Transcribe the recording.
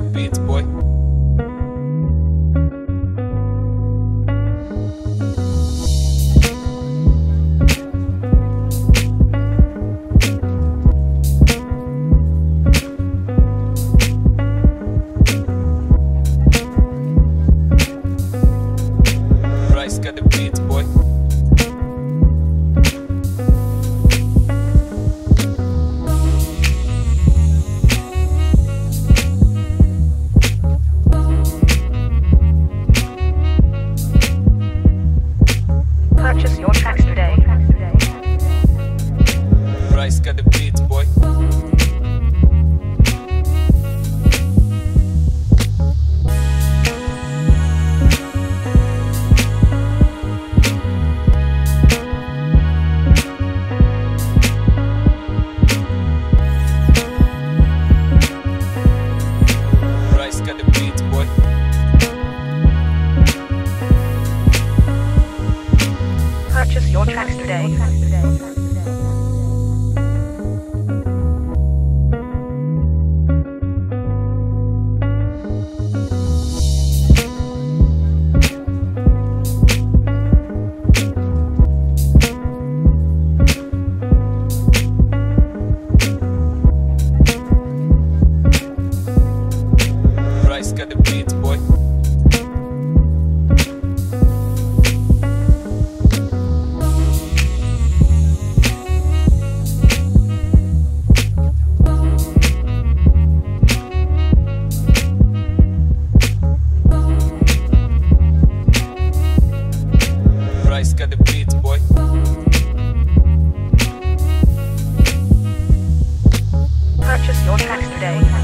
the beats, boy. Rice got the beats, boy. Purchase your tracks today. Rice got the beats, boy. Rice got the beats, boy. Purchase your tracks today. Rice got the beats, boy. Rice got the beats, boy. Purchase your tracks today.